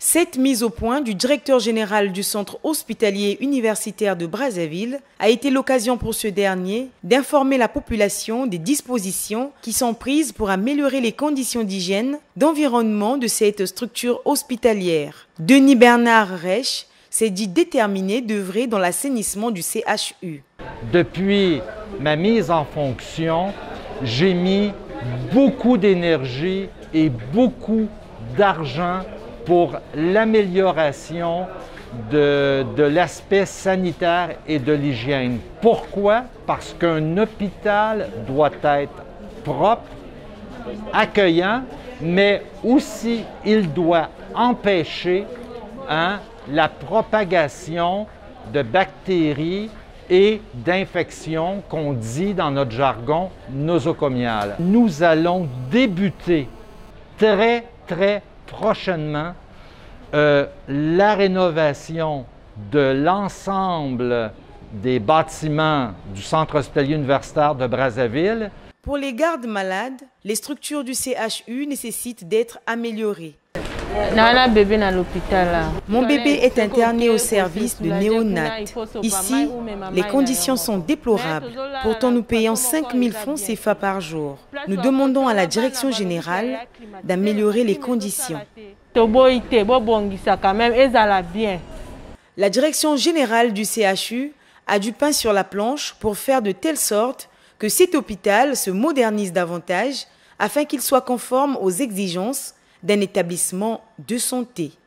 Cette mise au point du directeur général du centre hospitalier universitaire de Brazzaville a été l'occasion pour ce dernier d'informer la population des dispositions qui sont prises pour améliorer les conditions d'hygiène, d'environnement de cette structure hospitalière. Denis Bernard Rech s'est dit déterminé d'œuvrer dans l'assainissement du CHU. Depuis ma mise en fonction, j'ai mis beaucoup d'énergie et beaucoup d'argent pour l'amélioration de l'aspect sanitaire et de l'hygiène. Pourquoi? Parce qu'un hôpital doit être propre, accueillant, mais aussi il doit empêcher la propagation de bactéries et d'infections qu'on dit dans notre jargon nosocomial. Nous allons débuter très prochainement la rénovation de l'ensemble des bâtiments du centre hospitalier universitaire de Brazzaville. Pour les gardes malades, les structures du CHU nécessitent d'être améliorées. Mon bébé est interné au service de néonat. Ici, les conditions sont déplorables. Pourtant, nous payons 5 000 francs CFA par jour. Nous demandons à la direction générale d'améliorer les conditions. La direction générale du CHU a du pain sur la planche pour faire de telle sorte que cet hôpital se modernise davantage afin qu'il soit conforme aux exigences d'un établissement de santé.